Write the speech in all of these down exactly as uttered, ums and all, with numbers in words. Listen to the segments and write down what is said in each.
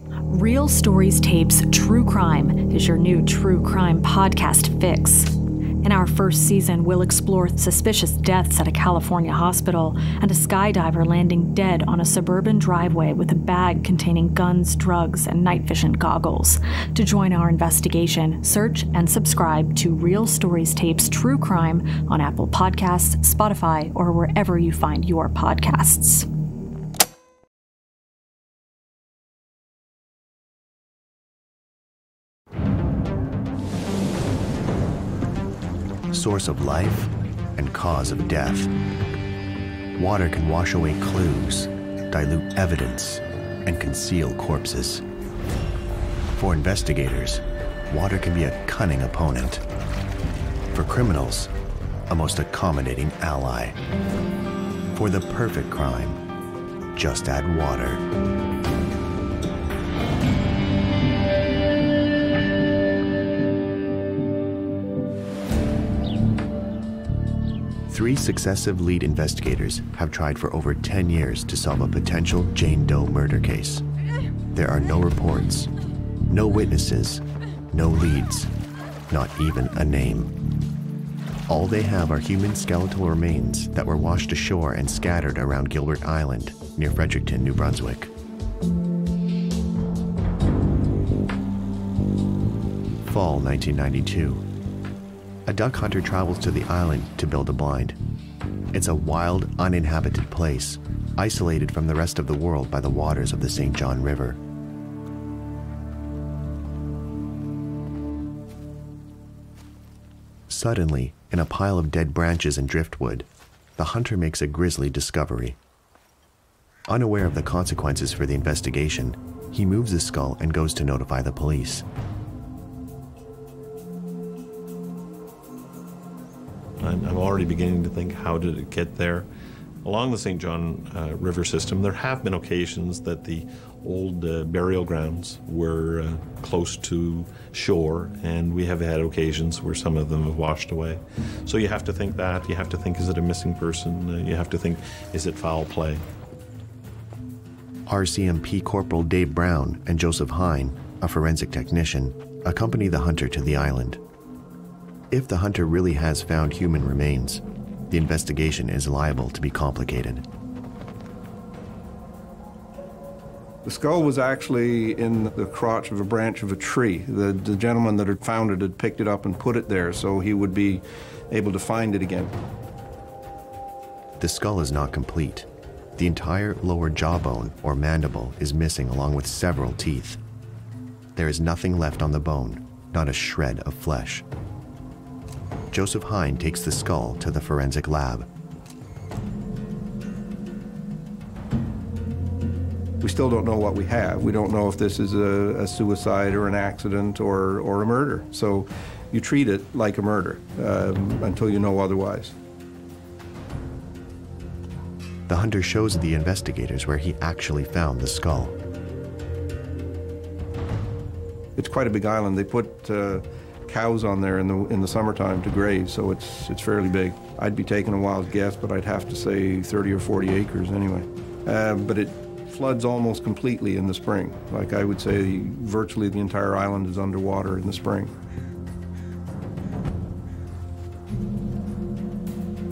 Real Stories Tapes True Crime is your new true crime podcast fix. In our first season, we'll explore suspicious deaths at a California hospital and a skydiver landing dead on a suburban driveway with a bag containing guns, drugs, and night vision goggles. To join our investigation, search and subscribe to Real Stories Tapes True Crime on Apple Podcasts, Spotify, or wherever you find your podcasts. Source of life and cause of death. Water can wash away clues, dilute evidence, and conceal corpses. For investigators, water can be a cunning opponent. For criminals, a most accommodating ally. For the perfect crime, just add water. Three successive lead investigators have tried for over ten years to solve a potential Jane Doe murder case. There are no reports, no witnesses, no leads, not even a name. All they have are human skeletal remains that were washed ashore and scattered around Gilbert Island near Fredericton, New Brunswick. Fall nineteen ninety-two. A duck hunter travels to the island to build a blind. It's a wild, uninhabited place, isolated from the rest of the world by the waters of the Saint John River. Suddenly, in a pile of dead branches and driftwood, the hunter makes a grisly discovery. Unaware of the consequences for the investigation, he moves the skull and goes to notify the police. I'm already beginning to think, how did it get there? Along the Saint John uh, River system, there have been occasions that the old uh, burial grounds were uh, close to shore, and we have had occasions where some of them have washed away. So you have to think that. You have to think, is it a missing person? Uh, you have to think, is it foul play? R C M P Corporal Dave Brown and Joseph Hine, a forensic technician, accompany the hunter to the island. If the hunter really has found human remains, the investigation is liable to be complicated. The skull was actually in the crotch of a branch of a tree. The, the gentleman that had found it had picked it up and put it there so he would be able to find it again. The skull is not complete. The entire lower jawbone or mandible is missing along with several teeth. There is nothing left on the bone, not a shred of flesh. Joseph Hine takes the skull to the forensic lab. We still don't know what we have. We don't know if this is a, a suicide or an accident or, or a murder. So you treat it like a murder um, until you know otherwise. The hunter shows the investigators where he actually found the skull. It's quite a big island. They put uh, cows on there in the in the summertime to graze, so it's it's fairly big. I'd be taking a wild guess, but I'd have to say thirty or forty acres anyway. Uh, but it floods almost completely in the spring. Like, I would say virtually the entire island is underwater in the spring.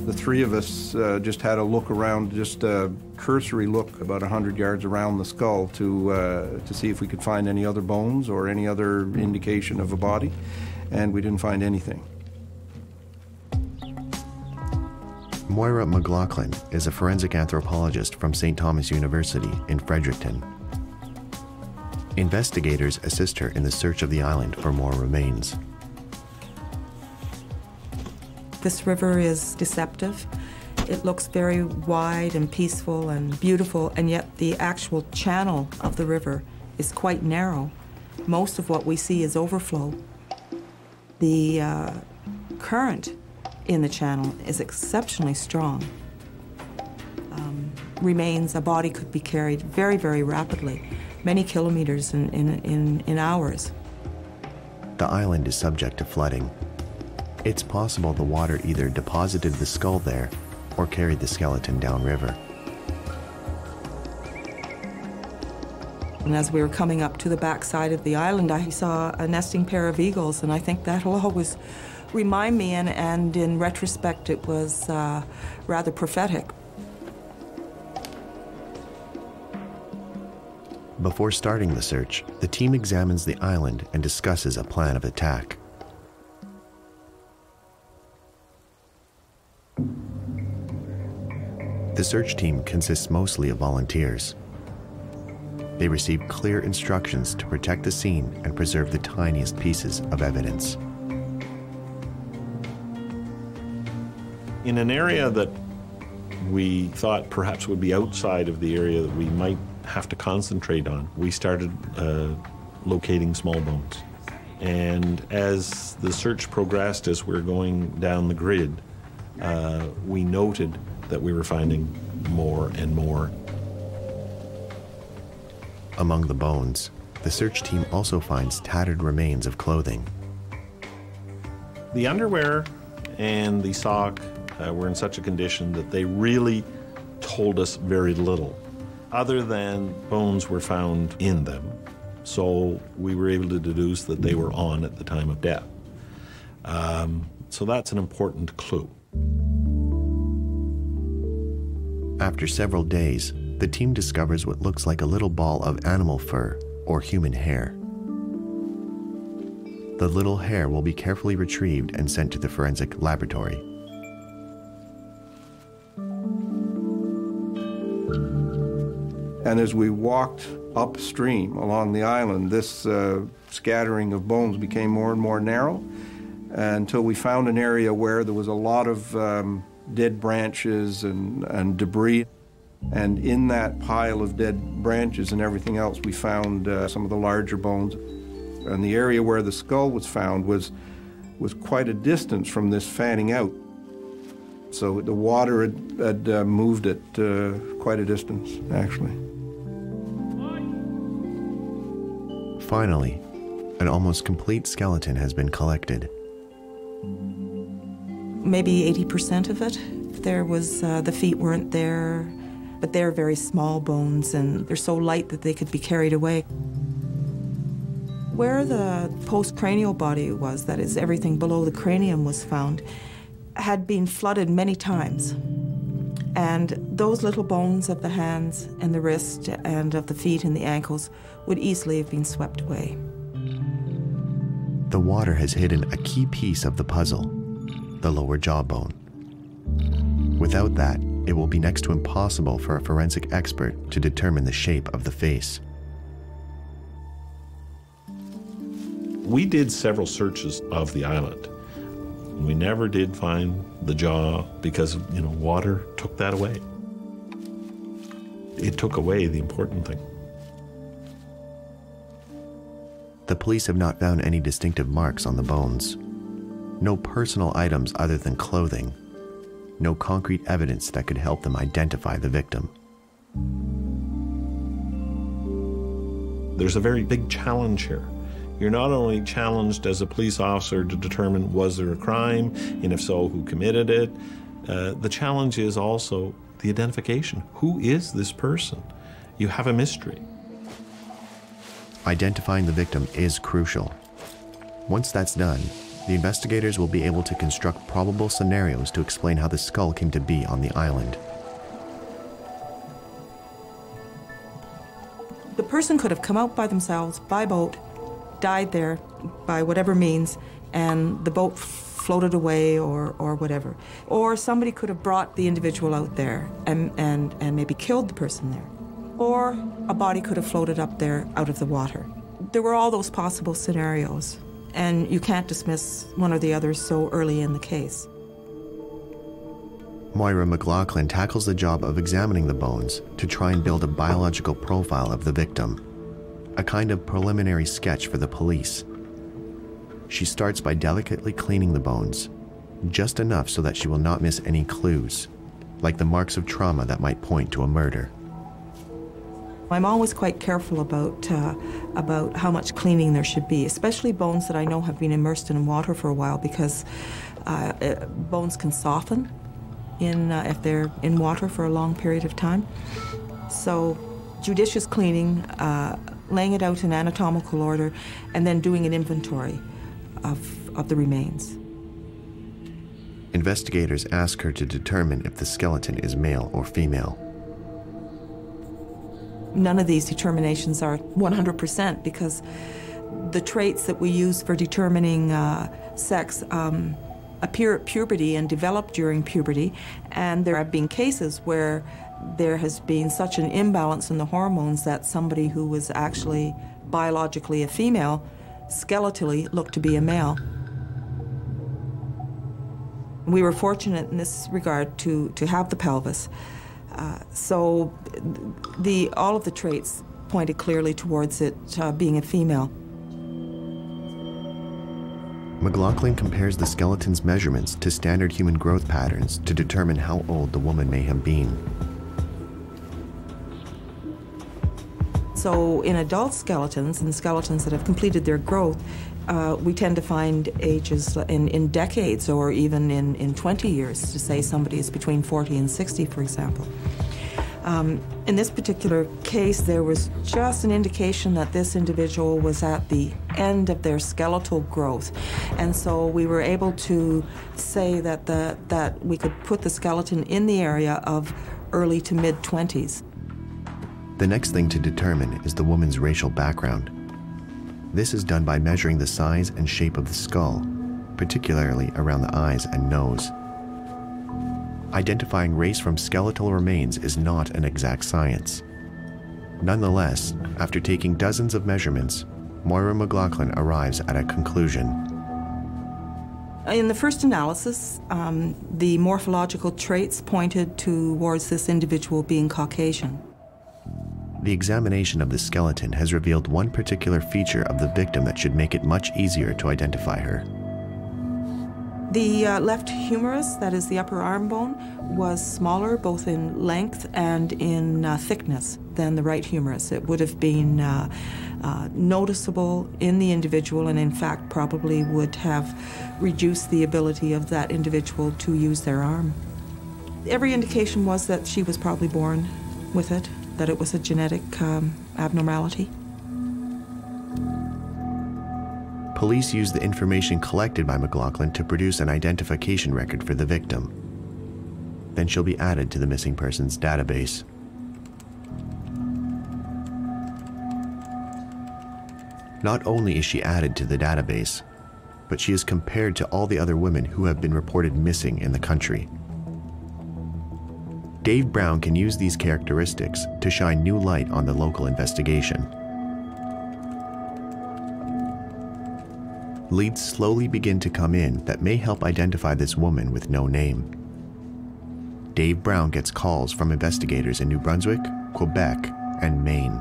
The three of us uh, just had a look around, just a cursory look about one hundred yards around the skull to uh, to see if we could find any other bones or any other indication of a body. And we didn't find anything. Moira McLaughlin is a forensic anthropologist from Saint Thomas University in Fredericton. Investigators assist her in the search of the island for more remains. This river is deceptive. It looks very wide and peaceful and beautiful, and yet the actual channel of the river is quite narrow. Most of what we see is overflow. The uh, current in the channel is exceptionally strong. Um, remains, a body could be carried very, very rapidly, many kilometers in, in, in, in hours. The island is subject to flooding. It's possible the water either deposited the skull there or carried the skeleton downriver. And as we were coming up to the backside of the island, I saw a nesting pair of eagles, and I think that'll always remind me, and, and in retrospect, it was uh, rather prophetic. Before starting the search, the team examines the island and discusses a plan of attack. The search team consists mostly of volunteers. They receive clear instructions to protect the scene and preserve the tiniest pieces of evidence. In an area that we thought perhaps would be outside of the area that we might have to concentrate on, we started uh, locating small bones. And as the search progressed, as we were going down the grid, uh, we noted that we were finding more and more. Among the bones, the search team also finds tattered remains of clothing. The underwear and the sock uh, were in such a condition that they really told us very little, other than bones were found in them, so we were able to deduce that they were on at the time of death. Um, so that's an important clue. After several days, the team discovers what looks like a little ball of animal fur or human hair. The little hair will be carefully retrieved and sent to the forensic laboratory. And as we walked upstream along the island, this uh, scattering of bones became more and more narrow, until we found an area where there was a lot of um, dead branches and, and debris. And in that pile of dead branches and everything else, we found uh, some of the larger bones. And the area where the skull was found was, was quite a distance from this fanning out. So the water had, had uh, moved it uh, quite a distance, actually. Finally, an almost complete skeleton has been collected. Maybe eighty percent of it. There was, uh, the feet weren't there, but they're very small bones, and they're so light that they could be carried away. Where the postcranial body was, that is, everything below the cranium was found, had been flooded many times. And those little bones of the hands and the wrist and of the feet and the ankles would easily have been swept away. The water has hidden a key piece of the puzzle, the lower jawbone. Without that, it will be next to impossible for a forensic expert to determine the shape of the face. We did several searches of the island. We never did find the jaw because, you know, water took that away. It took away the important thing. The police have not found any distinctive marks on the bones. No personal items other than clothing. No concrete evidence that could help them identify the victim. There's a very big challenge here. You're not only challenged as a police officer to determine was there a crime, and if so, who committed it. Uh, the challenge is also the identification. Who is this person? You have a mystery. Identifying the victim is crucial. Once that's done, the investigators will be able to construct probable scenarios to explain how the skull came to be on the island. The person could have come out by themselves, by boat, died there by whatever means, and the boat floated away or, or whatever. Or somebody could have brought the individual out there and, and, and maybe killed the person there. Or a body could have floated up there out of the water. There were all those possible scenarios. And you can't dismiss one or the other so early in the case. Moira McLaughlin tackles the job of examining the bones to try and build a biological profile of the victim, a kind of preliminary sketch for the police. She starts by delicately cleaning the bones, just enough so that she will not miss any clues, like the marks of trauma that might point to a murder. I'm always quite careful about, uh, about how much cleaning there should be, especially bones that I know have been immersed in water for a while, because uh, it, bones can soften in, uh, if they're in water for a long period of time. So judicious cleaning, uh, laying it out in anatomical order, and then doing an inventory of, of the remains. Investigators ask her to determine if the skeleton is male or female. None of these determinations are one hundred percent because the traits that we use for determining uh, sex um, appear at puberty and develop during puberty, and there have been cases where there has been such an imbalance in the hormones that somebody who was actually biologically a female skeletally looked to be a male. We were fortunate in this regard to, to have the pelvis. Uh, so the, all of the traits pointed clearly towards it uh, being a female. McLaughlin compares the skeleton's measurements to standard human growth patterns to determine how old the woman may have been. So in adult skeletons and skeletons that have completed their growth, Uh, we tend to find ages in, in decades or even in, in twenty years, to say somebody is between forty and sixty, for example. Um, in this particular case, there was just an indication that this individual was at the end of their skeletal growth. And so we were able to say that, the, that we could put the skeleton in the area of early to mid twenties. The next thing to determine is the woman's racial background. This is done by measuring the size and shape of the skull, particularly around the eyes and nose. Identifying race from skeletal remains is not an exact science. Nonetheless, after taking dozens of measurements, Moira McLaughlin arrives at a conclusion. In the first analysis, um, the morphological traits pointed towards this individual being Caucasian. The examination of the skeleton has revealed one particular feature of the victim that should make it much easier to identify her. The uh, left humerus, that is the upper arm bone, was smaller both in length and in uh, thickness than the right humerus. It would have been uh, uh, noticeable in the individual and in fact probably would have reduced the ability of that individual to use their arm. Every indication was that she was probably born with it, that it was a genetic um, abnormality. Police used the information collected by McLaughlin to produce an identification record for the victim. Then she'll be added to the missing persons database. Not only is she added to the database, but she is compared to all the other women who have been reported missing in the country. Dave Brown can use these characteristics to shine new light on the local investigation. Leads slowly begin to come in that may help identify this woman with no name. Dave Brown gets calls from investigators in New Brunswick, Quebec, and Maine.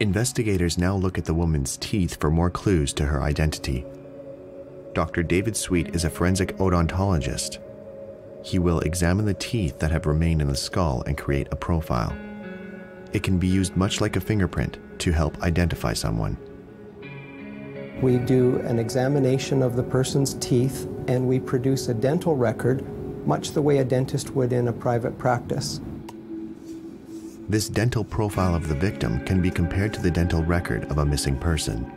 Investigators now look at the woman's teeth for more clues to her identity. Doctor David Sweet is a forensic odontologist. He will examine the teeth that have remained in the skull and create a profile. It can be used much like a fingerprint to help identify someone. We do an examination of the person's teeth and we produce a dental record, much the way a dentist would in a private practice. This dental profile of the victim can be compared to the dental record of a missing person.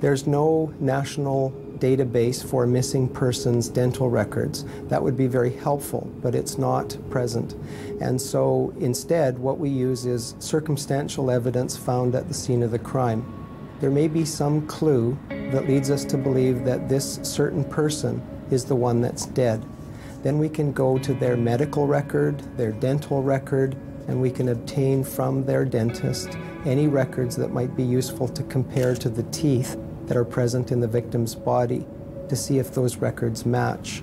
There's no national database for missing persons' dental records. That would be very helpful, but it's not present. And so instead, what we use is circumstantial evidence found at the scene of the crime. There may be some clue that leads us to believe that this certain person is the one that's dead. Then we can go to their medical record, their dental record, and we can obtain from their dentist any records that might be useful to compare to the teeth that are present in the victim's body to see if those records match.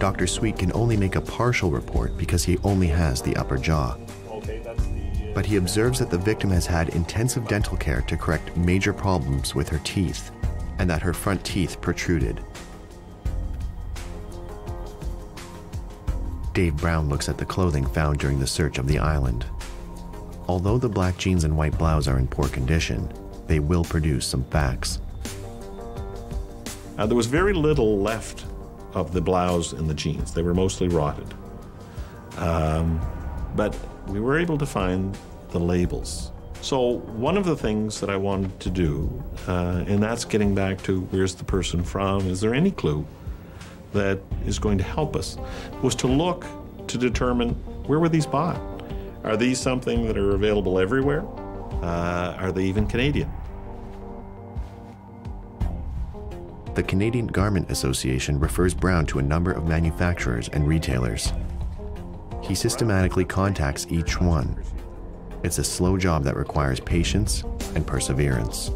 Doctor Sweet can only make a partial report because he only has the upper jaw. Okay, that's the, uh, but he observes that the victim has had intensive dental care to correct major problems with her teeth and that her front teeth protruded. Dave Brown looks at the clothing found during the search of the island. Although the black jeans and white blouse are in poor condition, they will produce some facts. Uh, there was very little left of the blouse and the jeans. They were mostly rotted. Um, but we were able to find the labels. So one of the things that I wanted to do, uh, and that's getting back to where's the person from, is there any clue that is going to help us, was to look to determine where were these bought? Are these something that are available everywhere? Uh, are they even Canadian? The Canadian Garment Association refers Brown to a number of manufacturers and retailers. He systematically contacts each one. It's a slow job that requires patience and perseverance.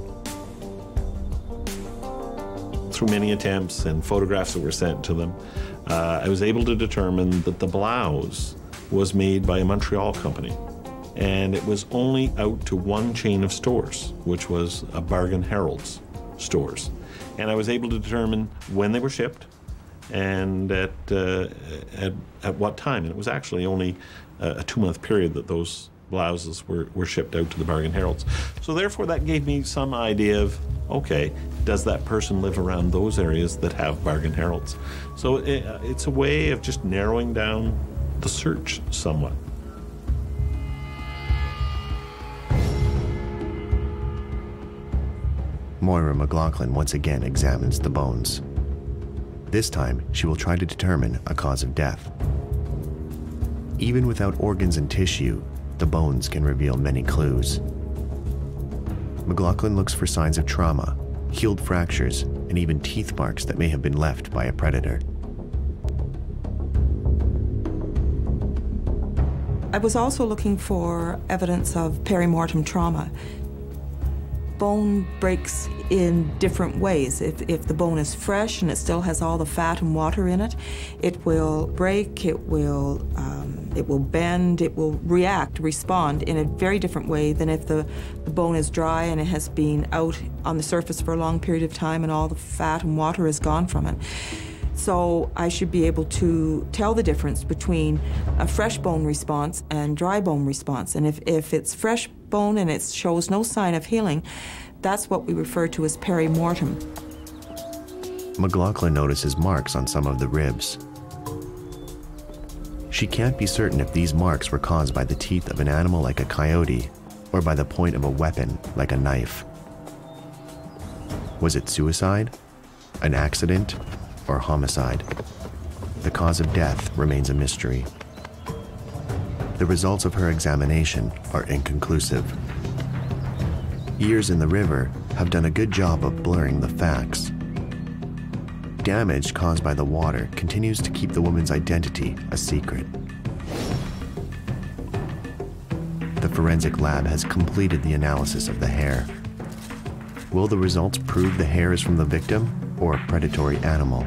Through many attempts and photographs that were sent to them, uh, I was able to determine that the blouse was made by a Montreal company. And it was only out to one chain of stores, which was a Bargain Heralds stores. And I was able to determine when they were shipped and at, uh, at, at what time. And it was actually only a, a two-month period that those blouses were, were shipped out to the Bargain Heralds. So therefore, that gave me some idea of, okay, does that person live around those areas that have Bargain Heralds? So it, it's a way of just narrowing down the search somewhat. Moira McLaughlin once again examines the bones. This time, she will try to determine a cause of death. Even without organs and tissue, the bones can reveal many clues. McLaughlin looks for signs of trauma, healed fractures, and even teeth marks that may have been left by a predator. I was also looking for evidence of perimortem trauma. Bone breaks in different ways. If, if the bone is fresh and it still has all the fat and water in it, it will break, it will, um, it will bend, it will react, respond in a very different way than if the, the bone is dry and it has been out on the surface for a long period of time and all the fat and water is gone from it. So I should be able to tell the difference between a fresh bone response and dry bone response. And if, if it's fresh bone and it shows no sign of healing, that's what we refer to as perimortem. McLaughlin notices marks on some of the ribs. She can't be certain if these marks were caused by the teeth of an animal like a coyote or by the point of a weapon like a knife. Was it suicide? An accident? Or homicide? The cause of death remains a mystery. The results of her examination are inconclusive. Years in the river have done a good job of blurring the facts. Damage caused by the water continues to keep the woman's identity a secret. The forensic lab has completed the analysis of the hair. Will the results prove the hair is from the victim or a predatory animal?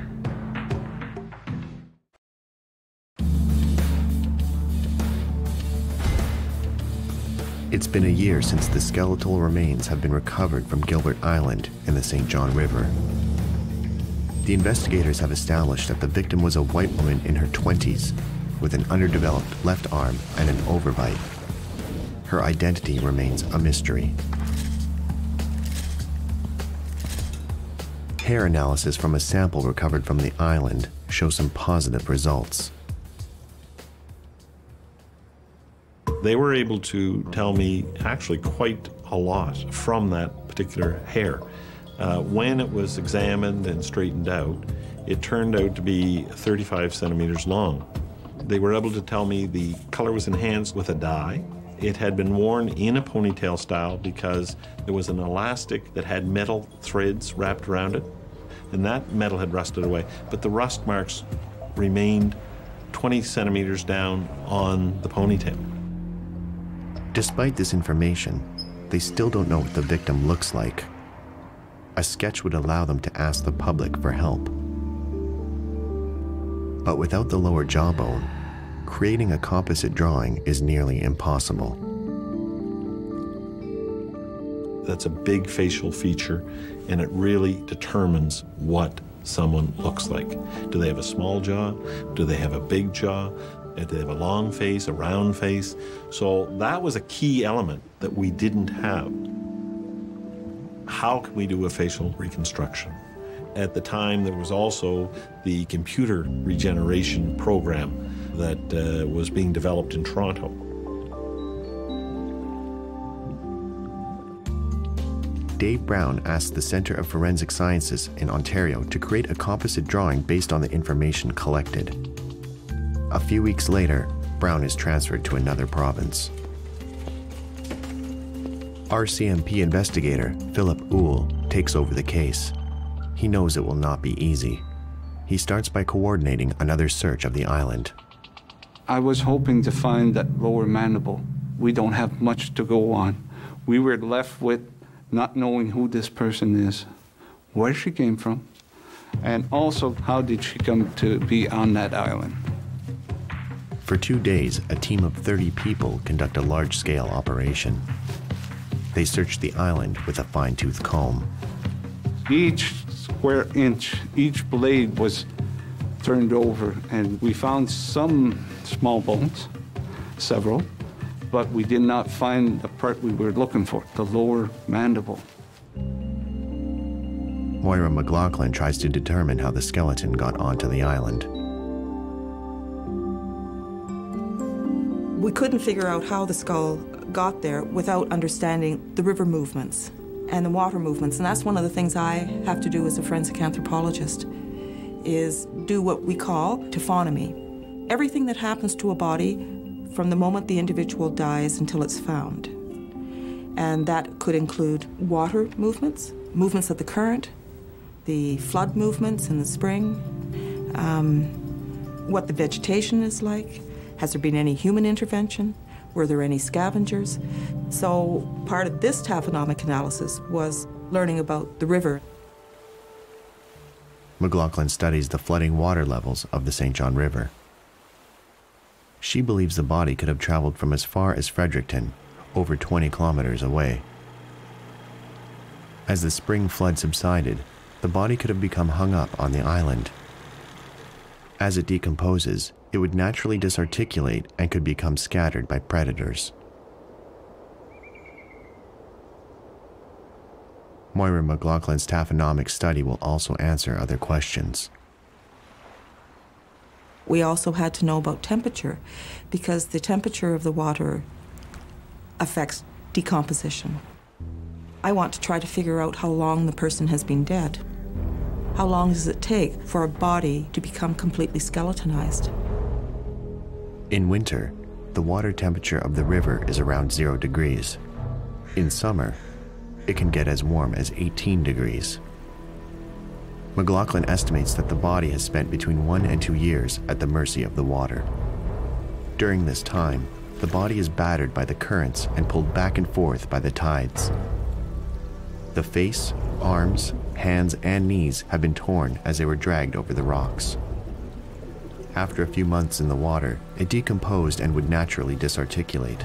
It's been a year since the skeletal remains have been recovered from Gilbert Island in the Saint John River. The investigators have established that the victim was a white woman in her twenties with an underdeveloped left arm and an overbite. Her identity remains a mystery. Hair analysis from a sample recovered from the island shows some positive results. They were able to tell me actually quite a lot from that particular hair. Uh, when it was examined and straightened out, it turned out to be thirty-five centimeters long. They were able to tell me the color was enhanced with a dye. It had been worn in a ponytail style because there was an elastic that had metal threads wrapped around it. And that metal had rusted away, but the rust marks remained twenty centimeters down on the ponytail. Despite this information, they still don't know what the victim looks like. A sketch would allow them to ask the public for help. But without the lower jawbone, creating a composite drawing is nearly impossible. That's a big facial feature, and it really determines what someone looks like. Do they have a small jaw? Do they have a big jaw? Do they have a long face, a round face? So that was a key element that we didn't have. How can we do a facial reconstruction? At the time, there was also the computer regeneration program that uh, was being developed in Toronto. Dave Brown asked the Centre of Forensic Sciences in Ontario to create a composite drawing based on the information collected. A few weeks later, Brown is transferred to another province. R C M P investigator Philip Uhl takes over the case. He knows it will not be easy. He starts by coordinating another search of the island. I was hoping to find that lower mandible. We don't have much to go on. We were left with not knowing who this person is, where she came from, and also how did she come to be on that island. For two days, a team of thirty people conduct a large-scale operation. They search the island with a fine-tooth comb. Each square inch, each blade was turned over, and we found some small bones, several, but we did not find the part we were looking for, the lower mandible. Moira McLaughlin tries to determine how the skeleton got onto the island. We couldn't figure out how the skull got there without understanding the river movements and the water movements, and that's one of the things I have to do as a forensic anthropologist, is do what we call taphonomy. Everything that happens to a body from the moment the individual dies until it's found. And that could include water movements, movements of the current, the flood movements in the spring, um, what the vegetation is like, has there been any human intervention, were there any scavengers? So part of this taphonomic analysis was learning about the river. McLaughlin studies the flooding water levels of the Saint John River. She believes the body could have traveled from as far as Fredericton, over twenty kilometers away. As the spring flood subsided, the body could have become hung up on the island. As it decomposes, it would naturally disarticulate and could become scattered by predators. Moira McLaughlin's taphonomic study will also answer other questions. We also had to know about temperature, because the temperature of the water affects decomposition. I want to try to figure out how long the person has been dead. How long does it take for a body to become completely skeletonized? In winter, the water temperature of the river is around zero degrees. In summer, it can get as warm as eighteen degrees. McLaughlin estimates that the body has spent between one and two years at the mercy of the water. During this time, the body is battered by the currents and pulled back and forth by the tides. The face, arms, hands, and knees have been torn as they were dragged over the rocks. After a few months in the water, it decomposed and would naturally disarticulate.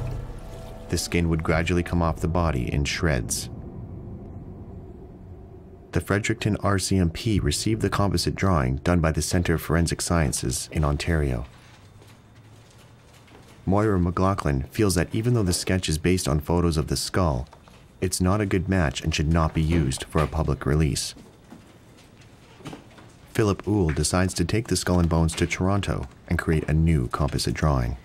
The skin would gradually come off the body in shreds. The Fredericton R C M P received the composite drawing done by the Centre of Forensic Sciences in Ontario. Moira McLaughlin feels that even though the sketch is based on photos of the skull, it's not a good match and should not be used for a public release. Philip Uhl decides to take the skull and bones to Toronto and create a new composite drawing.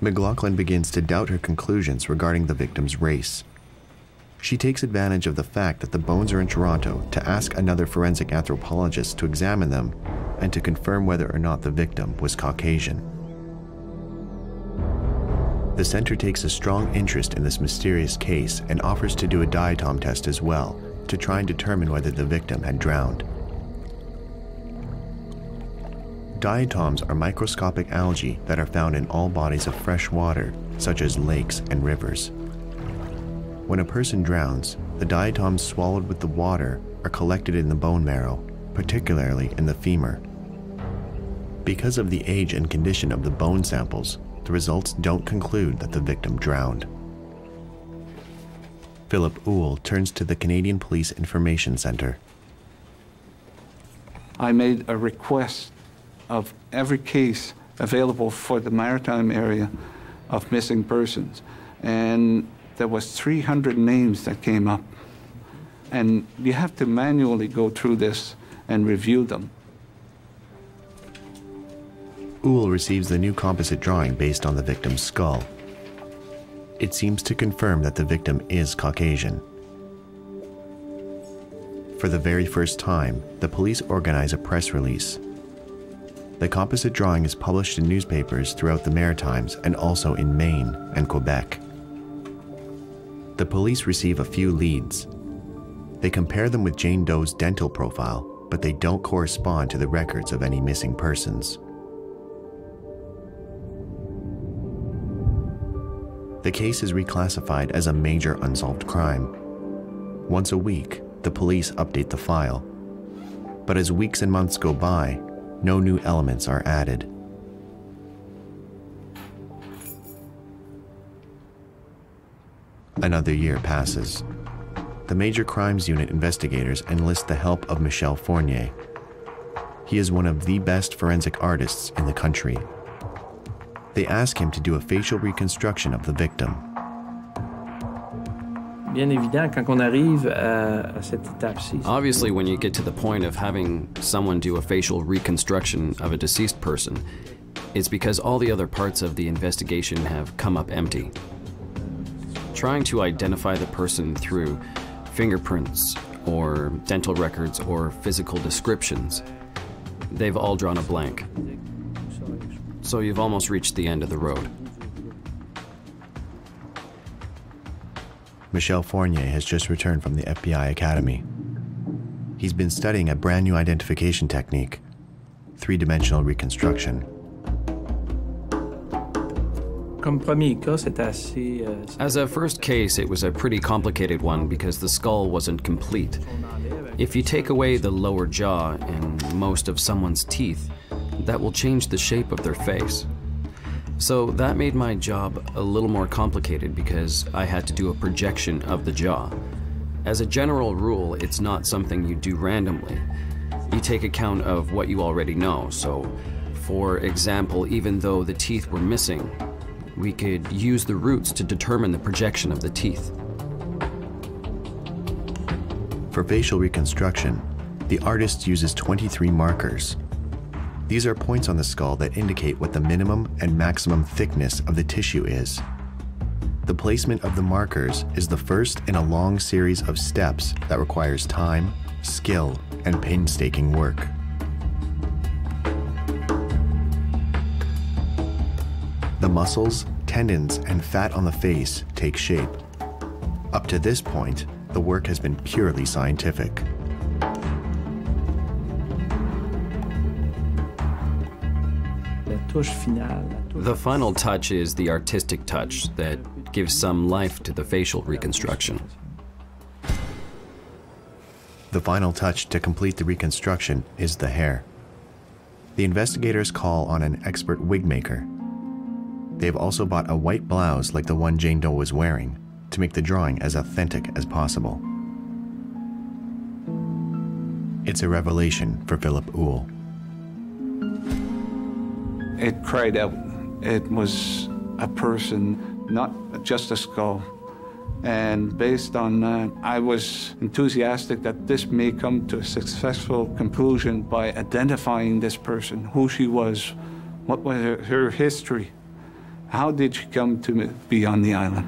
McLaughlin begins to doubt her conclusions regarding the victim's race. She takes advantage of the fact that the bones are in Toronto to ask another forensic anthropologist to examine them and to confirm whether or not the victim was Caucasian. The center takes a strong interest in this mysterious case and offers to do a diatom test as well to try and determine whether the victim had drowned. Diatoms are microscopic algae that are found in all bodies of fresh water, such as lakes and rivers. When a person drowns, the diatoms swallowed with the water are collected in the bone marrow, particularly in the femur. Because of the age and condition of the bone samples, the results don't conclude that the victim drowned. Philip Uhl turns to the Canadian Police Information Centre. I made a request of every case available for the maritime area of missing persons, and there was three hundred names that came up, and you have to manually go through this and review them. Uhl receives the new composite drawing based on the victim's skull. It seems to confirm that the victim is Caucasian. For the very first time, the police organize a press release. The composite drawing is published in newspapers throughout the Maritimes and also in Maine and Quebec. The police receive a few leads. They compare them with Jane Doe's dental profile, but they don't correspond to the records of any missing persons. The case is reclassified as a major unsolved crime. Once a week, the police update the file. But as weeks and months go by, no new elements are added. Another year passes. The Major Crimes Unit investigators enlist the help of Michel Fournier. He is one of the best forensic artists in the country. They ask him to do a facial reconstruction of the victim. Obviously, when you get to the point of having someone do a facial reconstruction of a deceased person, it's because all the other parts of the investigation have come up empty. Trying to identify the person through fingerprints or dental records or physical descriptions, they've all drawn a blank. So you've almost reached the end of the road. Michel Fournier has just returned from the F B I Academy. He's been studying a brand new identification technique, three-dimensional reconstruction. As a first case, it was a pretty complicated one because the skull wasn't complete. If you take away the lower jaw and most of someone's teeth, that will change the shape of their face. So that made my job a little more complicated because I had to do a projection of the jaw. As a general rule, it's not something you do randomly. You take account of what you already know. So, for example, even though the teeth were missing, we could use the roots to determine the projection of the teeth. For facial reconstruction, the artist uses twenty-three markers. These are points on the skull that indicate what the minimum and maximum thickness of the tissue is. The placement of the markers is the first in a long series of steps that requires time, skill, and painstaking work. The muscles, tendons, and fat on the face take shape. Up to this point, the work has been purely scientific. The final touch is the artistic touch that gives some life to the facial reconstruction. The final touch to complete the reconstruction is the hair. The investigators call on an expert wig maker. They've also bought a white blouse like the one Jane Doe was wearing to make the drawing as authentic as possible. It's a revelation for Philip Uhl. It cried out. It was a person, not just a skull. And based on that, I was enthusiastic that this may come to a successful conclusion by identifying this person, who she was, what was her, her history, how did she come to be on the island.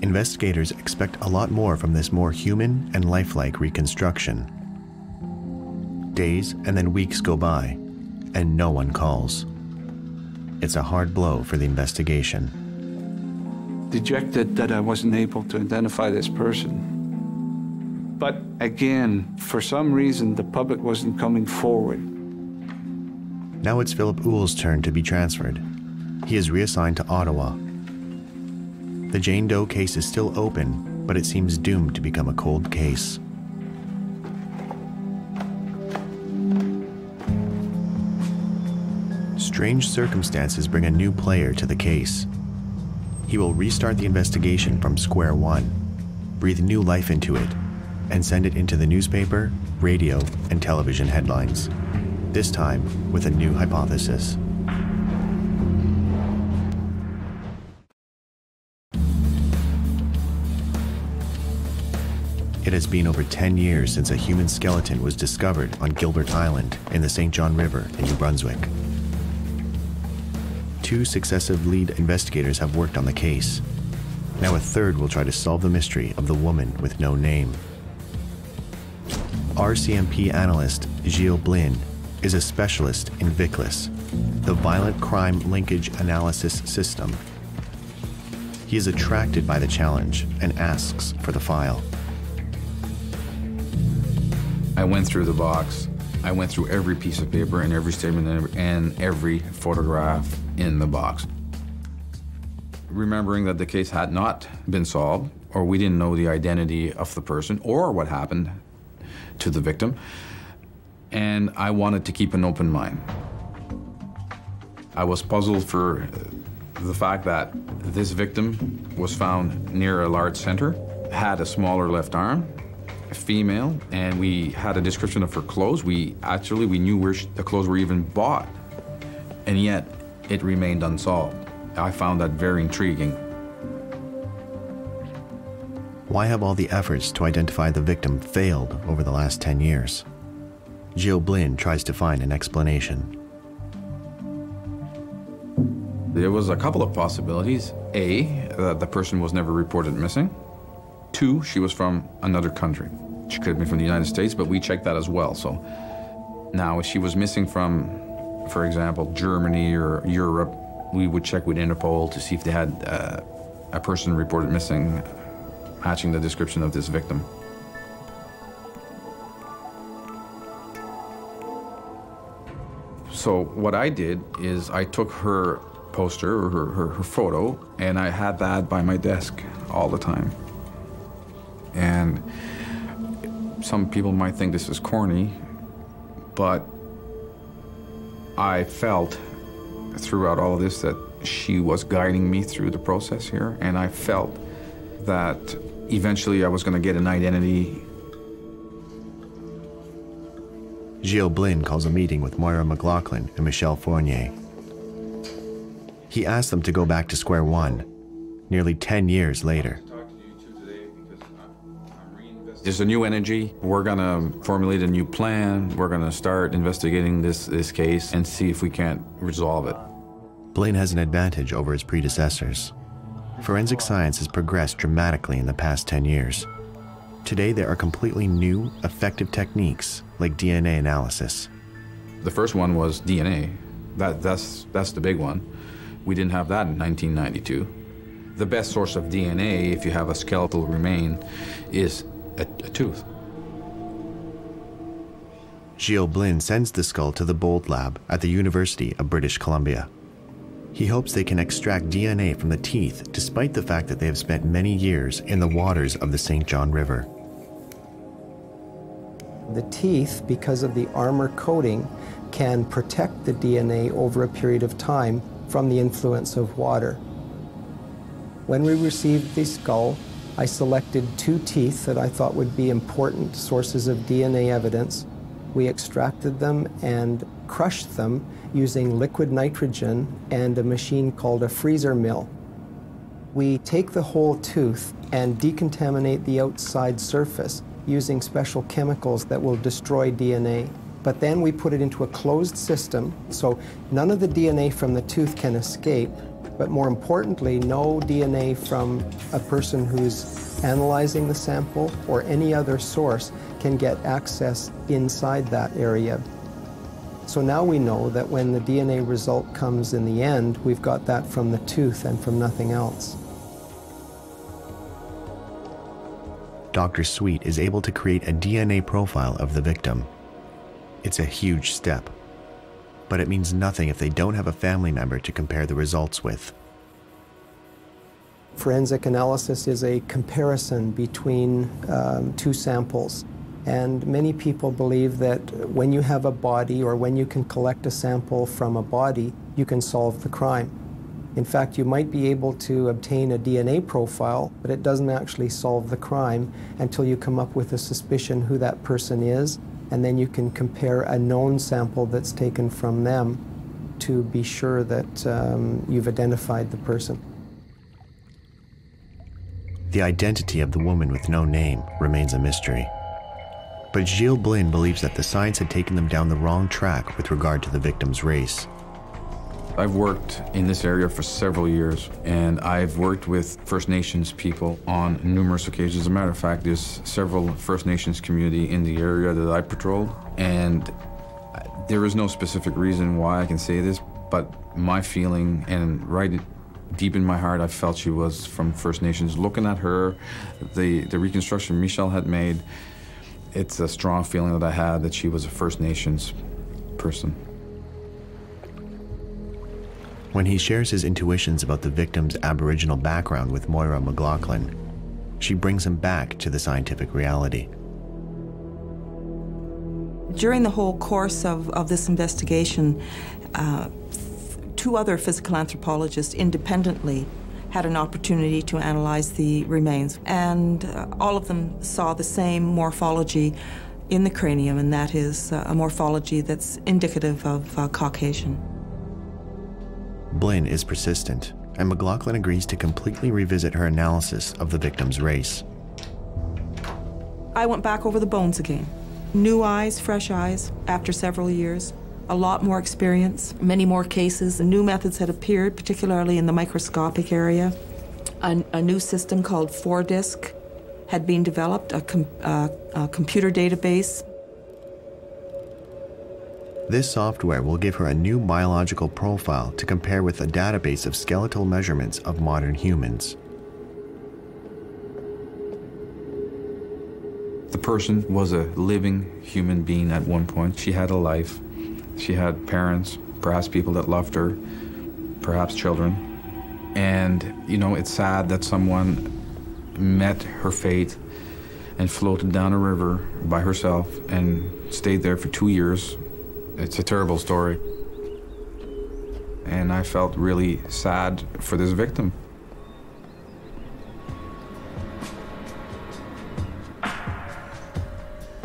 Investigators expect a lot more from this more human and lifelike reconstruction. Days and then weeks go by, and no one calls. It's a hard blow for the investigation. Dejected that I wasn't able to identify this person. But again, for some reason, the public wasn't coming forward. Now it's Philip Uhl's turn to be transferred. He is reassigned to Ottawa. The Jane Doe case is still open, but it seems doomed to become a cold case. Strange circumstances bring a new player to the case. He will restart the investigation from square one, breathe new life into it, and send it into the newspaper, radio, and television headlines, this time with a new hypothesis. it has been over ten years since a human skeleton was discovered on Gilbert Island in the Saint John River in New Brunswick. Two successive lead investigators have worked on the case. Now a third will try to solve the mystery of the woman with no name. R C M P analyst Gilles Blin is a specialist in VICLAS, the Violent Crime Linkage Analysis System. He is attracted by the challenge and asks for the file. I went through the box. I went through every piece of paper and every statement and every photograph in the box. Remembering that the case had not been solved, or we didn't know the identity of the person or what happened to the victim, and I wanted to keep an open mind. I was puzzled for the fact that this victim was found near a large center, had a smaller left arm, female, and we had a description of her clothes. We actually, we knew where she, the clothes were even bought, and yet it remained unsolved. I found that very intriguing. Why have all the efforts to identify the victim failed over the last ten years? Gilles Blin tries to find an explanation. There was a couple of possibilities. A, that the person was never reported missing. Two, she was from another country. She could have been from the United States, but we checked that as well. So now if she was missing from, for example, Germany or Europe, we would check with Interpol to see if they had uh, a person reported missing, matching the description of this victim. So what I did is I took her poster, or her, her, her photo, and I had that by my desk all the time. And some people might think this is corny, but I felt throughout all of this that she was guiding me through the process here, and I felt that eventually I was going to get an identity. Gilles Blin calls a meeting with Moira McLaughlin and Michel Fournier. He asked them to go back to square one, nearly ten years later. There's a new energy. We're gonna formulate a new plan. We're gonna start investigating this, this case and see if we can't resolve it. Blin has an advantage over his predecessors. Forensic science has progressed dramatically in the past ten years. Today, there are completely new, effective techniques like D N A analysis. The first one was D N A. That, that's, that's the big one. We didn't have that in nineteen ninety-two. The best source of D N A, if you have a skeletal remain, is a, a tooth. Gilles Blin sends the skull to the Bold Lab at the University of British Columbia. He hopes they can extract D N A from the teeth, despite the fact that they have spent many years in the waters of the Saint John River. The teeth, because of the armor coating, can protect the D N A over a period of time from the influence of water. When we received the skull, I selected two teeth that I thought would be important sources of D N A evidence. We extracted them and crushed them using liquid nitrogen and a machine called a freezer mill. We take the whole tooth and decontaminate the outside surface using special chemicals that will destroy D N A. But then we put it into a closed system, so none of the D N A from the tooth can escape, but more importantly, no D N A from a person who's analyzing the sample or any other source can get access inside that area. So now we know that when the D N A result comes in the end, we've got that from the tooth and from nothing else. Doctor Sweet is able to create a D N A profile of the victim. It's a huge step, but it means nothing if they don't have a family member to compare the results with. Forensic analysis is a comparison between um, two samples, and many people believe that when you have a body or when you can collect a sample from a body, you can solve the crime. In fact, you might be able to obtain a D N A profile, but it doesn't actually solve the crime until you come up with a suspicion who that person is, and then you can compare a known sample that's taken from them to be sure that um, you've identified the person. the identity of the woman with no name remains a mystery. But Gilles Blin believes that the science had taken them down the wrong track with regard to the victim's race. I've worked in this area for several years, and I've worked with First Nations people on numerous occasions. As a matter of fact, there's several First Nations community in the area that I patrolled, and there is no specific reason why I can say this, but my feeling, and right deep in my heart, I felt she was from First Nations. Looking at her, the, the reconstruction Michel had made, it's a strong feeling that I had that she was a First Nations person. When he shares his intuitions about the victim's Aboriginal background with Moira McLaughlin, she brings him back to the scientific reality. During the whole course of, of this investigation, uh, two other physical anthropologists independently had an opportunity to analyze the remains, and uh, all of them saw the same morphology in the cranium, and that is uh, a morphology that's indicative of uh, Caucasian. Blin is persistent, and McLaughlin agrees to completely revisit her analysis of the victim's race. I went back over the bones again. New eyes, fresh eyes, after several years. A lot more experience, many more cases. New methods had appeared, particularly in the microscopic area. A, a new system called Fordisc had been developed, a, com uh, a computer database. This software will give her a new biological profile to compare with a database of skeletal measurements of modern humans. The person was a living human being at one point. She had a life. She had parents, perhaps people that loved her, perhaps children. And, you know, it's sad that someone met her fate and floated down a river by herself and stayed there for two years. It's a terrible story. And I felt really sad for this victim.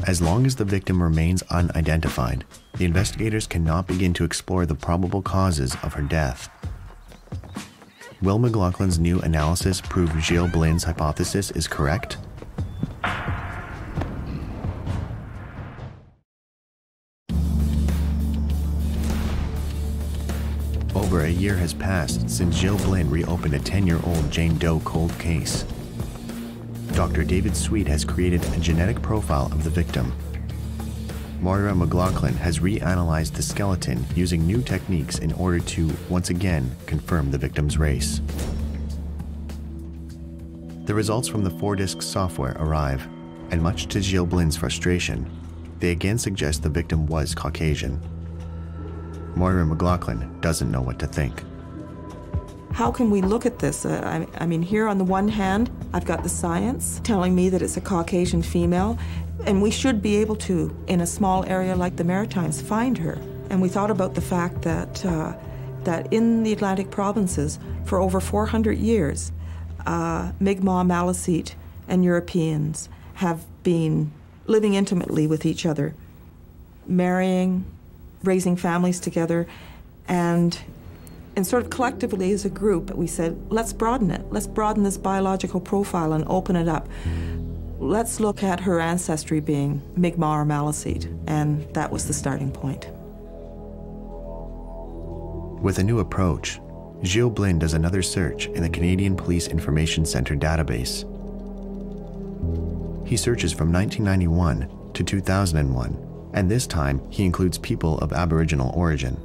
As long as the victim remains unidentified, the investigators cannot begin to explore the probable causes of her death. Will McLaughlin's new analysis prove Gilles Blin's hypothesis is correct? Over a year has passed since Gilles Blin reopened a ten-year-old Jane Doe cold case. Doctor David Sweet has created a genetic profile of the victim. Moira McLaughlin has reanalyzed the skeleton using new techniques in order to, once again, confirm the victim's race. The results from the Fordisc software arrive, and much to Gilles Blin's frustration, they again suggest the victim was Caucasian. Moira McLaughlin doesn't know what to think. How can we look at this? Uh, I, I mean, here on the one hand, I've got the science telling me that it's a Caucasian female, and we should be able to, in a small area like the Maritimes, find her. And we thought about the fact that, uh, that in the Atlantic provinces, for over four hundred years, uh, Mi'kmaq, Maliseet, and Europeans have been living intimately with each other, marrying, raising families together, and, and sort of collectively as a group, we said, let's broaden it. Let's broaden this biological profile and open it up. Let's look at her ancestry being Mi'kmaq or Maliseet, and that was the starting point. With a new approach, Gilles Blin does another search in the Canadian Police Information Centre database. He searches from nineteen ninety-one to two thousand one, and this time he includes people of Aboriginal origin.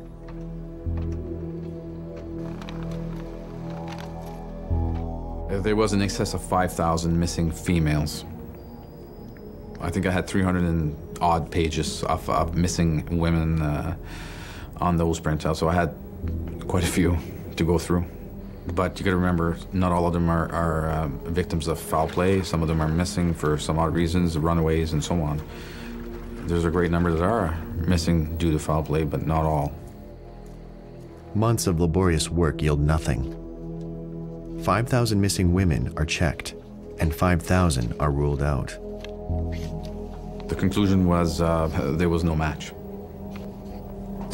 There was in excess of five thousand missing females. I think I had three hundred and odd pages of, of missing women uh, on those printouts, so I had quite a few to go through. But you gotta remember, not all of them are, are uh, victims of foul play. Some of them are missing for some odd reasons, runaways and so on. There's a great number that are missing due to foul play, but not all. Months of laborious work yield nothing. five thousand missing women are checked, and five thousand are ruled out. The conclusion was uh, there was no match.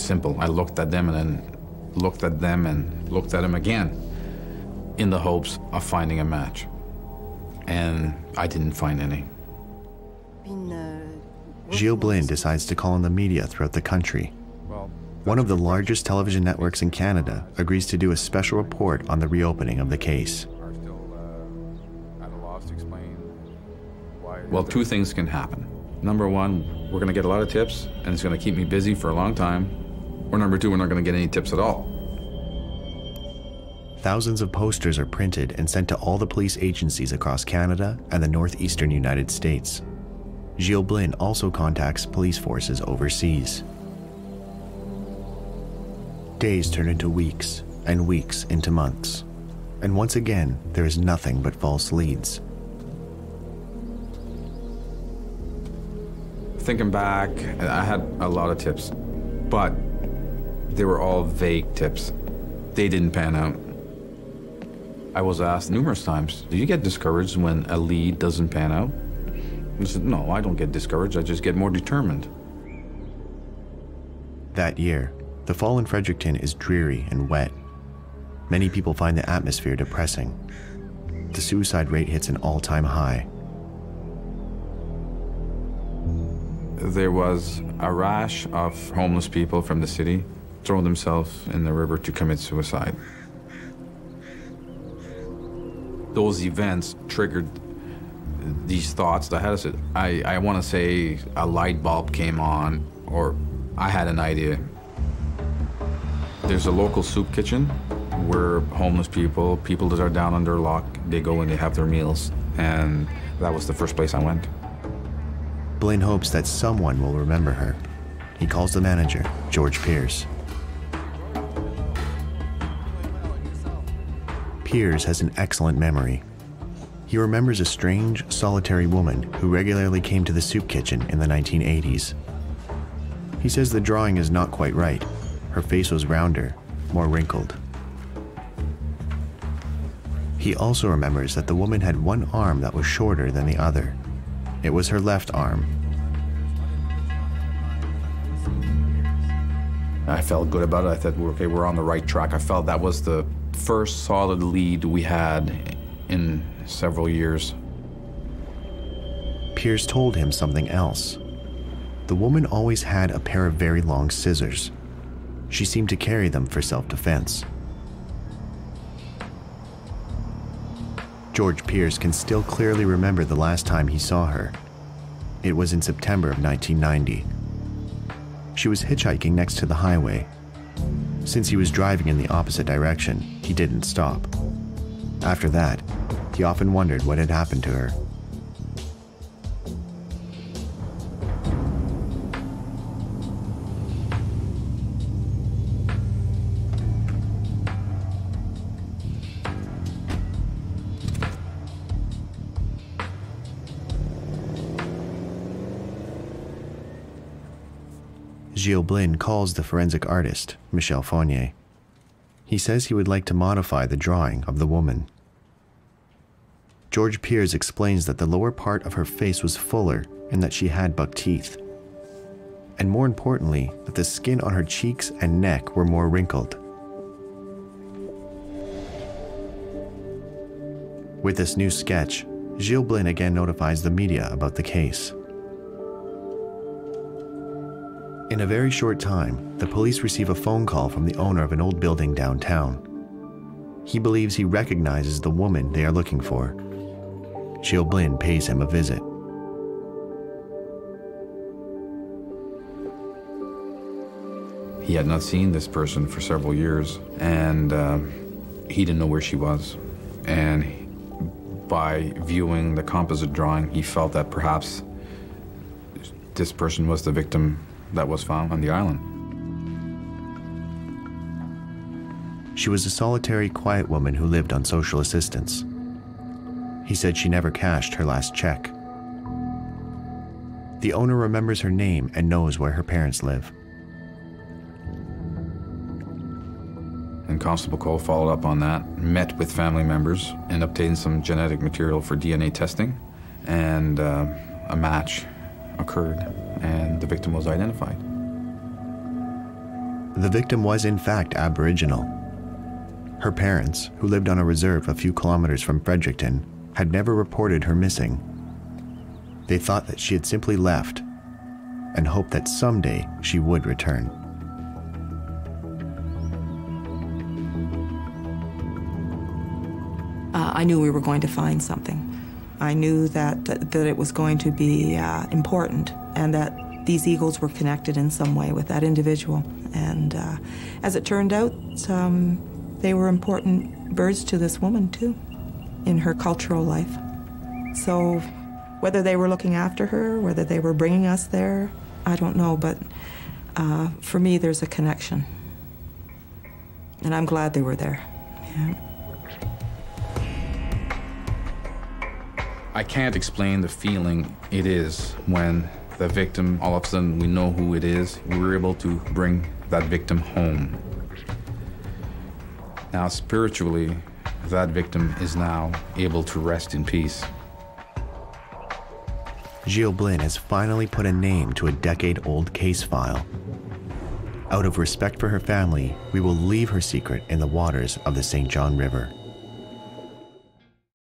Simple. I looked at them and then looked at them and looked at them again in the hopes of finding a match. and I didn't find any. Gilles Blin decides to call on the media throughout the country. One of the largest television networks in Canada agrees to do a special report on the reopening of the case. Well, two things can happen. Number one, we're gonna get a lot of tips and it's gonna keep me busy for a long time. Or number two, we're not gonna get any tips at all. Thousands of posters are printed and sent to all the police agencies across Canada and the northeastern United States. Gilles Blin also contacts police forces overseas. Days turn into weeks and weeks into months. And once again, there is nothing but false leads. Thinking back, I had a lot of tips, but they were all vague tips. They didn't pan out. I was asked numerous times, do you get discouraged when a lead doesn't pan out? I said, no, I don't get discouraged, I just get more determined. That year, the fall in Fredericton is dreary and wet. Many people find the atmosphere depressing. The suicide rate hits an all-time high. There was a rash of homeless people from the city throwing themselves in the river to commit suicide. Those events triggered these thoughts that had us, I, I want to say a light bulb came on, or I had an idea. There's a local soup kitchen where homeless people, people that are down on their luck, they go and they have their meals, and that was the first place I went. Blin hopes that someone will remember her. He calls the manager, George Pierce. Pierce has an excellent memory. He remembers a strange, solitary woman who regularly came to the soup kitchen in the nineteen eighties. He says the drawing is not quite right. Her face was rounder, more wrinkled. He also remembers that the woman had one arm that was shorter than the other. It was her left arm. I felt good about it. I thought, okay, we're on the right track. I felt that was the first solid lead we had in several years. Pierce told him something else. The woman always had a pair of very long scissors. She seemed to carry them for self-defense. George Pierce can still clearly remember the last time he saw her. It was in September of nineteen ninety. She was hitchhiking next to the highway. Since he was driving in the opposite direction, he didn't stop. After that, he often wondered what had happened to her. Gilles Blin calls the forensic artist, Michel Fournier. He says he would like to modify the drawing of the woman. George Pierce explains that the lower part of her face was fuller and that she had buck teeth. And more importantly, that the skin on her cheeks and neck were more wrinkled. With this new sketch, Gilles Blin again notifies the media about the case. In a very short time, the police receive a phone call from the owner of an old building downtown. He believes he recognizes the woman they are looking for. Gilles Blin pays him a visit. He had not seen this person for several years, and uh, he didn't know where she was. And by viewing the composite drawing, he felt that perhaps this person was the victim that was found on the island. She was a solitary, quiet woman who lived on social assistance. He said she never cashed her last check. The owner remembers her name and knows where her parents live. And Constable Cole followed up on that, met with family members, and obtained some genetic material for D N A testing, and uh, a match occurred, and the victim was identified. The victim was in fact Aboriginal. Her parents, who lived on a reserve a few kilometers from Fredericton, had never reported her missing. They thought that she had simply left and hoped that someday she would return. Uh, I knew we were going to find something. I knew that, that, that it was going to be uh, important, and that these eagles were connected in some way with that individual. And uh, as it turned out, um, they were important birds to this woman, too, in her cultural life. So whether they were looking after her, whether they were bringing us there, I don't know, but uh, for me, there's a connection. And I'm glad they were there. Yeah. I can't explain the feeling it is when the victim, all of a sudden we know who it is, we were able to bring that victim home. Now spiritually, that victim is now able to rest in peace. Gilles Blin has finally put a name to a decade-old case file. Out of respect for her family, we will leave her secret in the waters of the Saint John River.